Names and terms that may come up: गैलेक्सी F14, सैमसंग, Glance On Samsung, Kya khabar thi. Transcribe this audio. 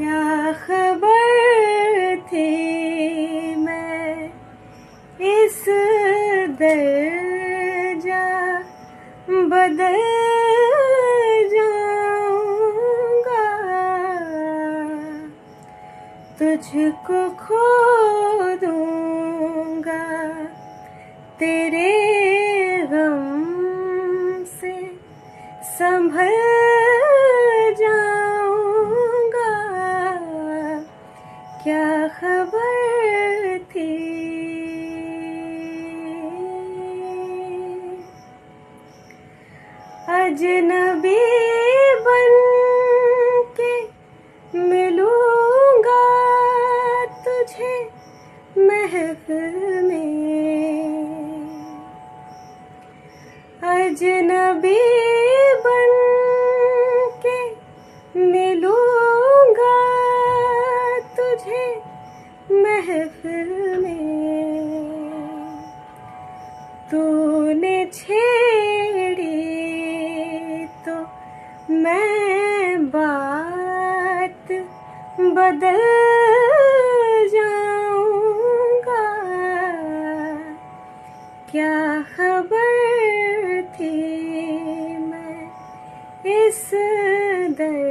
क्या खबर थी मैं इस दर्जा बदल जाऊंगा, तुझको खो दूंगा तेरे गम से संभल। क्या खबर थी, अजनबी बन के मिलूंगा तुझे महफिल में, अजनबी बन के मिलूंगा तुझे महफिल में। तूने छेड़ी तो मैं बात बदल जाऊंगा, क्या खबर थी मैं इस दर्द